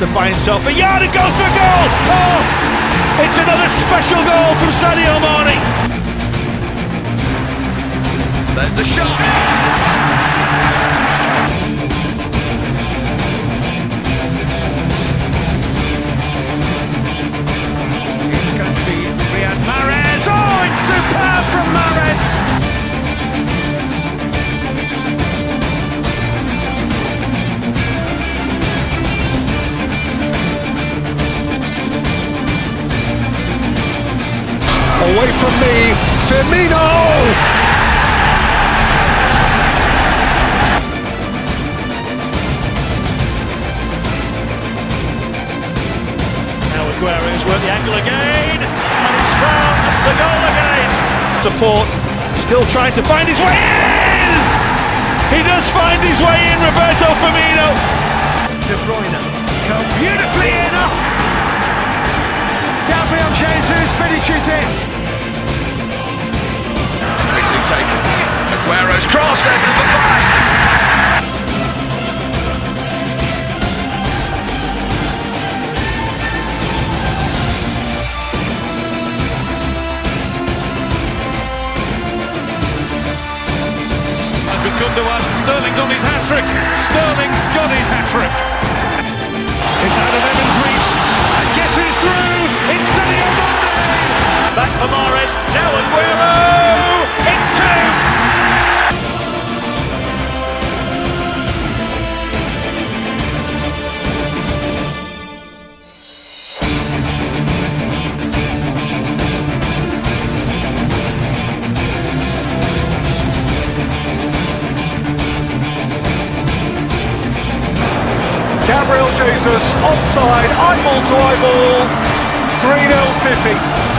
to buy himself a yard and goes for a goal! Oh, it's another special goal from Sadio Mane. There's the shot. It's going to be Riyad Mahrez. Oh, it's superb from Mahrez. Away from me, Firmino! Now Aguero's worked the angle again, and it's found the goal again. Support, still trying to find his way in! He does find his way in, Roberto Firmino! De Bruyne come beautifully in! Gabriel Jesus finishes it! Taken. Aguero's cross, there's number 5! And we come to one, Sterling's on his hat-trick! Sterling's got his hat-trick! It's out of Evans' reach, and guess who's through? It's Sadio Mane! Back for Mahrez, now Aguero! It's 2! Gabriel Jesus, offside, eyeball to eyeball, 3-0 City.